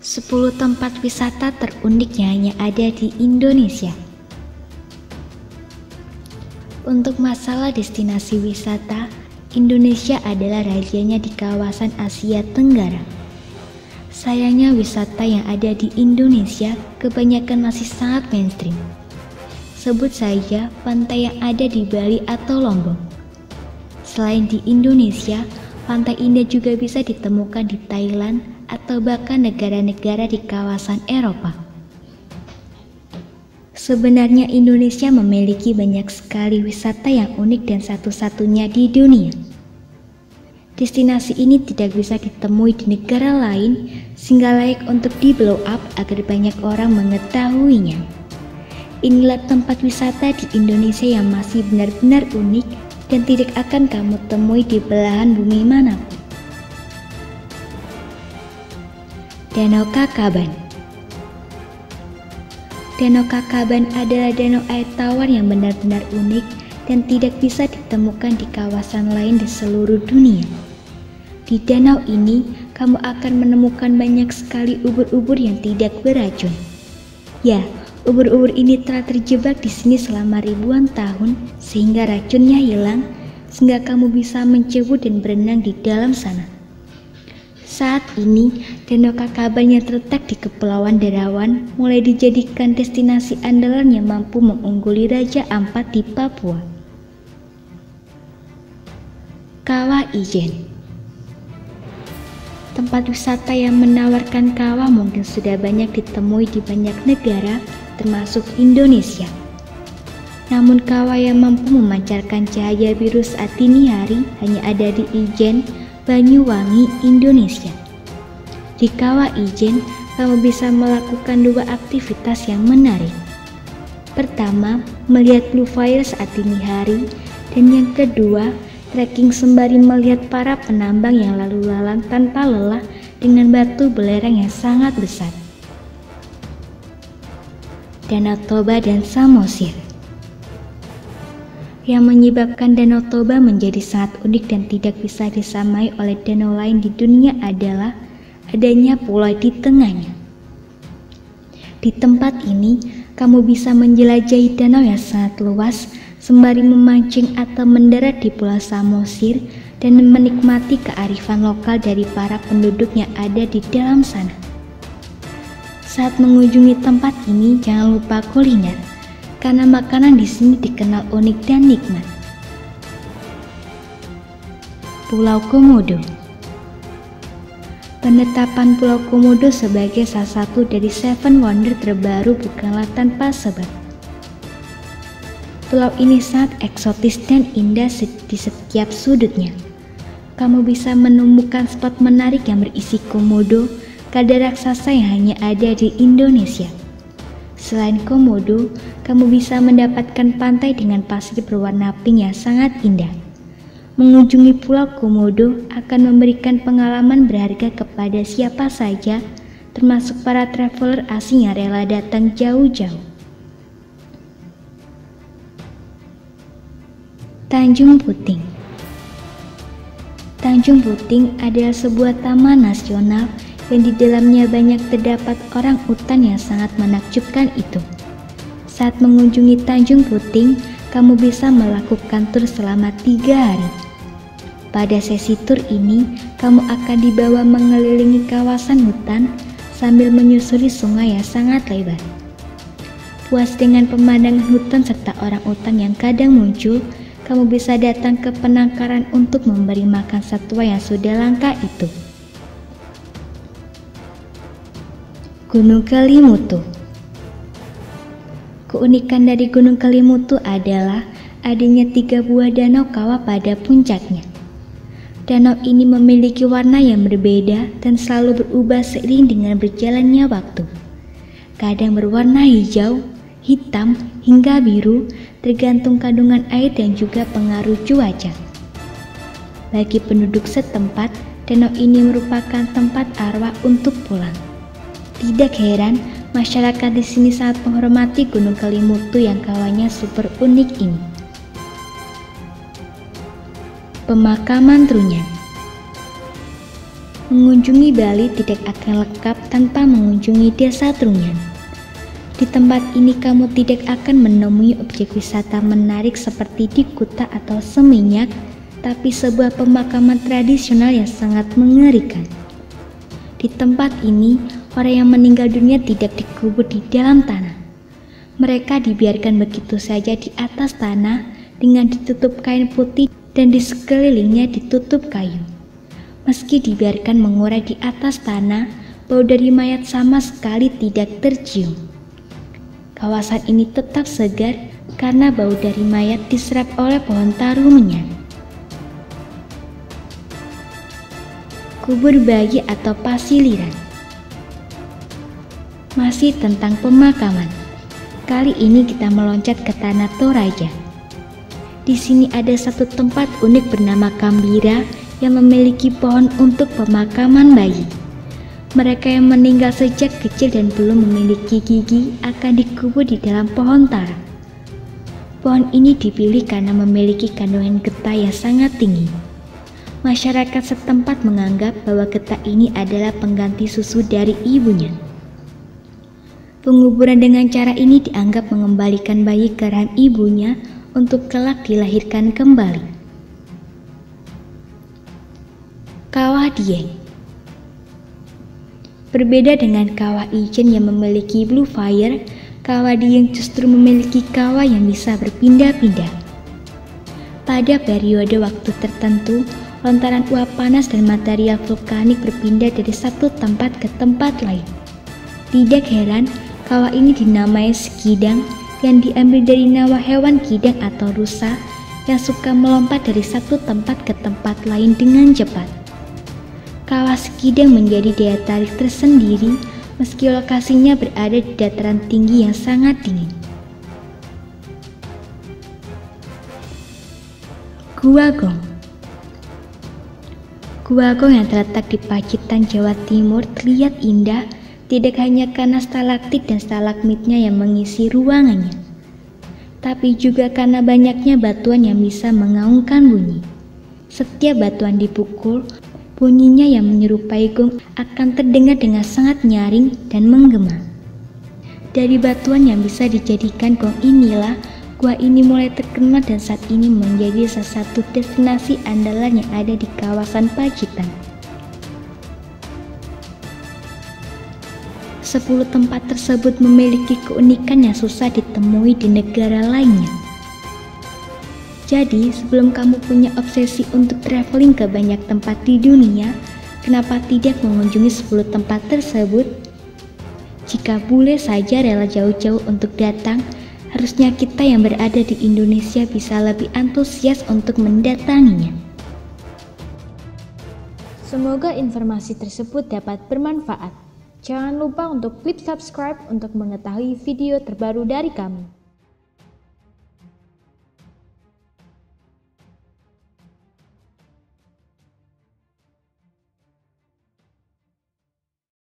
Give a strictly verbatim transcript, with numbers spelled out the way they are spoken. sepuluh tempat wisata terundiknya hanya ada di Indonesia. Untuk masalah destinasi wisata, Indonesia adalah rajanya di kawasan Asia Tenggara. Sayangnya wisata yang ada di Indonesia kebanyakan masih sangat mainstream. Sebut saja pantai yang ada di Bali atau Lombok. Selain di Indonesia, pantai indah juga bisa ditemukan di Thailand, atau bahkan negara-negara di kawasan Eropa. Sebenarnya Indonesia memiliki banyak sekali wisata yang unik dan satu-satunya di dunia. Destinasi ini tidak bisa ditemui di negara lain, sehingga layak untuk di blow up agar banyak orang mengetahuinya. Inilah tempat wisata di Indonesia yang masih benar-benar unik dan tidak akan kamu temui di belahan bumi manapun. Danau Kakaban. Danau Kakaban adalah danau air tawar yang benar-benar unik dan tidak bisa ditemukan di kawasan lain di seluruh dunia. Di danau ini, kamu akan menemukan banyak sekali ubur-ubur yang tidak beracun. Ya, ubur-ubur ini telah terjebak di sini selama ribuan tahun sehingga racunnya hilang, sehingga kamu bisa mencebu dan berenang di dalam sana. Saat ini, Danau Kakaban yang terletak di Kepulauan Darawan mulai dijadikan destinasi andalan yang mampu mengungguli Raja Ampat di Papua. Kawah Ijen. Tempat wisata yang menawarkan kawah mungkin sudah banyak ditemui di banyak negara, termasuk Indonesia. Namun kawah yang mampu memancarkan cahaya biru saat dini hari hanya ada di Ijen, Banyuwangi, Indonesia. Di Kawah Ijen, kamu bisa melakukan dua aktivitas yang menarik. Pertama, melihat blue fire saat dini hari, dan yang kedua, trekking sembari melihat para penambang yang lalu lalang tanpa lelah dengan batu belerang yang sangat besar. Danau Toba dan Samosir. Yang menyebabkan Danau Toba menjadi sangat unik dan tidak bisa disamai oleh danau lain di dunia adalah adanya pulau di tengahnya. Di tempat ini, kamu bisa menjelajahi danau yang sangat luas sembari memancing atau mendarat di Pulau Samosir dan menikmati kearifan lokal dari para penduduk yang ada di dalam sana. Saat mengunjungi tempat ini, jangan lupa kuliner, karena makanan di sini dikenal unik dan nikmat. Pulau Komodo. Penetapan Pulau Komodo sebagai salah satu dari Seven Wonder terbaru bukanlah tanpa sebab. Pulau ini sangat eksotis dan indah di setiap sudutnya. Kamu bisa menemukan spot menarik yang berisi komodo, kadar raksasa yang hanya ada di Indonesia. Selain komodo, kamu bisa mendapatkan pantai dengan pasir berwarna pink yang sangat indah. Mengunjungi Pulau Komodo akan memberikan pengalaman berharga kepada siapa saja, termasuk para traveler asing yang rela datang jauh-jauh. Tanjung Puting. Tanjung Puting adalah sebuah taman nasional dan di dalamnya banyak terdapat orang hutan yang sangat menakjubkan itu. Saat mengunjungi Tanjung Puting, kamu bisa melakukan tur selama tiga hari. Pada sesi tur ini, kamu akan dibawa mengelilingi kawasan hutan sambil menyusuri sungai yang sangat lebar. Puas dengan pemandangan hutan serta orang hutan yang kadang muncul, kamu bisa datang ke penangkaran untuk memberi makan satwa yang sudah langka itu. Gunung Kelimutu. Keunikan dari Gunung Kelimutu adalah adanya tiga buah danau kawah pada puncaknya. Danau ini memiliki warna yang berbeda dan selalu berubah seiring dengan berjalannya waktu. Kadang berwarna hijau, hitam, hingga biru, tergantung kandungan air dan juga pengaruh cuaca. Bagi penduduk setempat, danau ini merupakan tempat arwah untuk pulang. Tidak heran Masyarakat di sini sangat menghormati Gunung Kelimutu yang kawahnya super unik ini. Pemakaman Trunyan. Mengunjungi Bali tidak akan lengkap tanpa mengunjungi Desa Trunyan. Di tempat ini kamu tidak akan menemui objek wisata menarik seperti di Kuta atau Seminyak, tapi sebuah pemakaman tradisional yang sangat mengerikan. Di tempat ini, orang yang meninggal dunia tidak dikubur di dalam tanah. Mereka dibiarkan begitu saja di atas tanah dengan ditutup kain putih dan di sekelilingnya ditutup kayu. Meski dibiarkan mengurai di atas tanah, bau dari mayat sama sekali tidak tercium. Kawasan ini tetap segar karena bau dari mayat diserap oleh pohon taru menyan. Kubur bayi atau pasiliran. Masih tentang pemakaman. Kali ini kita meloncat ke Tanah Toraja. Di sini ada satu tempat unik bernama Kambira yang memiliki pohon untuk pemakaman bayi. Mereka yang meninggal sejak kecil dan belum memiliki gigi akan dikubur di dalam pohon taru. Pohon ini dipilih karena memiliki kandungan getah yang sangat tinggi. Masyarakat setempat menganggap bahwa getah ini adalah pengganti susu dari ibunya. Penguburan dengan cara ini dianggap mengembalikan bayi ke rahim ibunya untuk kelak dilahirkan kembali. Kawah Dieng. Berbeda dengan Kawah Ijen yang memiliki blue fire, Kawah Dieng justru memiliki kawah yang bisa berpindah-pindah. Pada periode waktu tertentu, lontaran uap panas dan material vulkanik berpindah dari satu tempat ke tempat lain. Tidak heran kawah ini dinamai Kidang yang diambil dari nyawa hewan kidang atau rusa yang suka melompat dari satu tempat ke tempat lain dengan cepat. Kawah Kidang menjadi daya tarik tersendiri meski lokasinya berada di dataran tinggi yang sangat dingin. Gua Gong. Gua Gong yang terletak di Pacitan, Jawa Timur terlihat indah tidak hanya karena stalaktit dan stalagmitnya yang mengisi ruangannya, tapi juga karena banyaknya batuan yang bisa mengaungkan bunyi. Setiap batuan dipukul, bunyinya yang menyerupai gong akan terdengar dengan sangat nyaring dan menggema. Dari batuan yang bisa dijadikan gong inilah, gua ini mulai terkenal dan saat ini menjadi salah satu destinasi andalan yang ada di kawasan Pacitan. sepuluh tempat tersebut memiliki keunikan yang susah ditemui di negara lainnya. Jadi, sebelum kamu punya obsesi untuk traveling ke banyak tempat di dunia, kenapa tidak mengunjungi sepuluh tempat tersebut? Jika boleh saja rela jauh-jauh untuk datang, harusnya kita yang berada di Indonesia bisa lebih antusias untuk mendatanginya. Semoga informasi tersebut dapat bermanfaat. Jangan lupa untuk klik subscribe untuk mengetahui video terbaru dari kami.